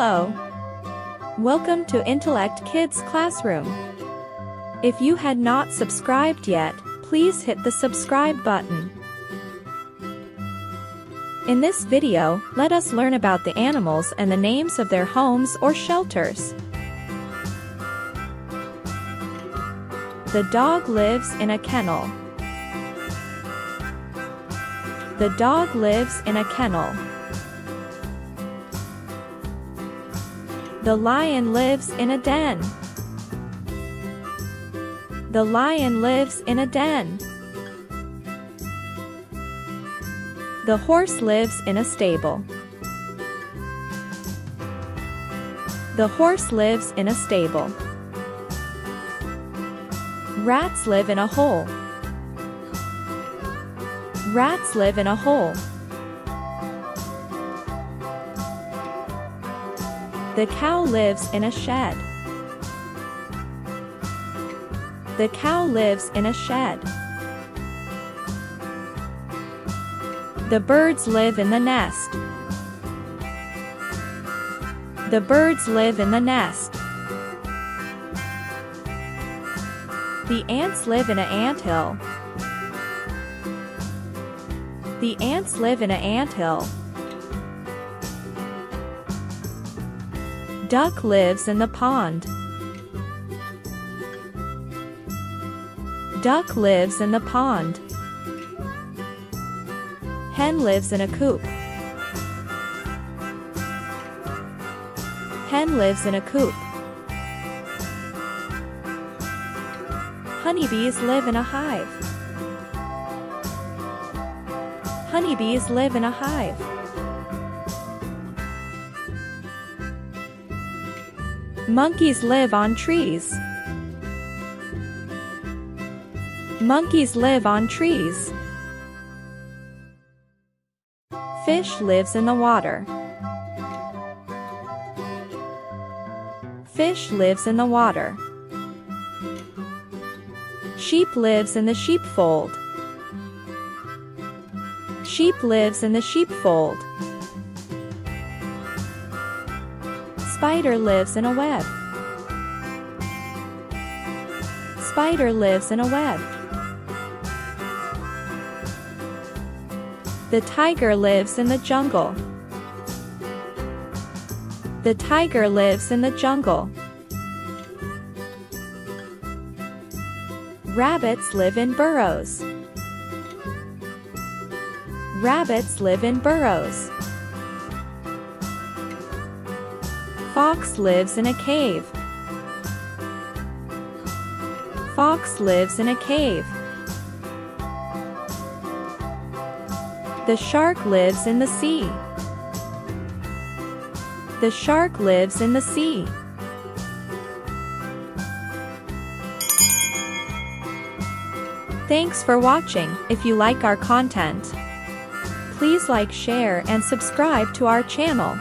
Hello. Welcome to Intellect Kids Classroom. If you had not subscribed yet, please hit the subscribe button. In this video, let us learn about the animals and the names of their homes or shelters. The dog lives in a kennel. The dog lives in a kennel. The lion lives in a den. The lion lives in a den. The horse lives in a stable. The horse lives in a stable. Rats live in a hole. Rats live in a hole. The cow lives in a shed. The cow lives in a shed. The birds live in the nest. The birds live in the nest. The ants live in an anthill. The ants live in an anthill. Duck lives in the pond. Duck lives in the pond. Hen lives in a coop. Hen lives in a coop. Honeybees live in a hive. Honeybees live in a hive. Monkeys live on trees. Monkeys live on trees. Fish lives in the water. Fish lives in the water. Sheep lives in the sheepfold. Sheep lives in the sheepfold. Spider lives in a web. Spider lives in a web. The tiger lives in the jungle. The tiger lives in the jungle. Rabbits live in burrows. Rabbits live in burrows. Fox lives in a cave. Fox lives in a cave. The shark lives in the sea. The shark lives in the sea. Thanks for watching. If you like our content, please like, share, and subscribe to our channel.